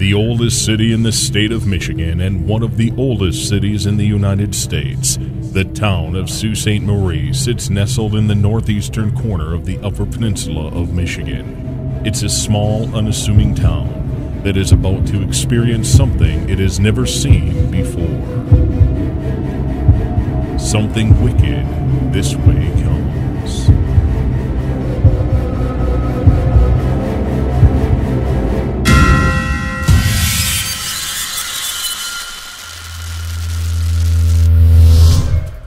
the oldest city in the state of Michigan and one of the oldest cities in the United States, the town of Sault Ste. Marie sits nestled in the northeastern corner of the Upper Peninsula of Michigan. It's a small, unassuming town that is about to experience something it has never seen before. Something wicked this way comes.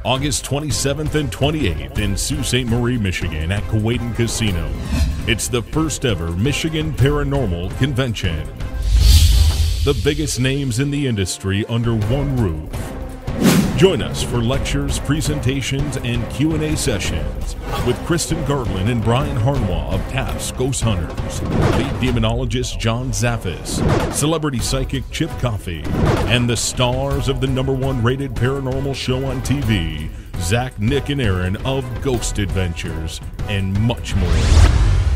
August 27th and 28th in Sault Ste. Marie, Michigan at Kewadin Casino. It's the first ever Michigan Paranormal Convention. The biggest names in the industry under one roof. Join us for lectures, presentations, and Q&A sessions with Kristyn Gartland and Brian Harnois of TAPS Ghost Hunters, lead demonologist John Zaffis, celebrity psychic Chip Coffey, and the stars of the #1 rated paranormal show on TV, Zach, Nick, and Aaron of Ghost Adventures, and much more.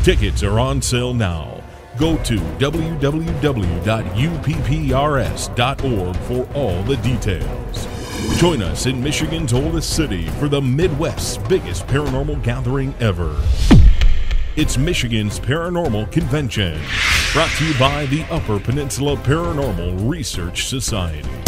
Tickets are on sale now. Go to www.upprs.org for all the details. Join us in Michigan's oldest city for the Midwest's biggest paranormal gathering ever. It's Michigan's Paranormal Convention, brought to you by the Upper Peninsula Paranormal Research Society.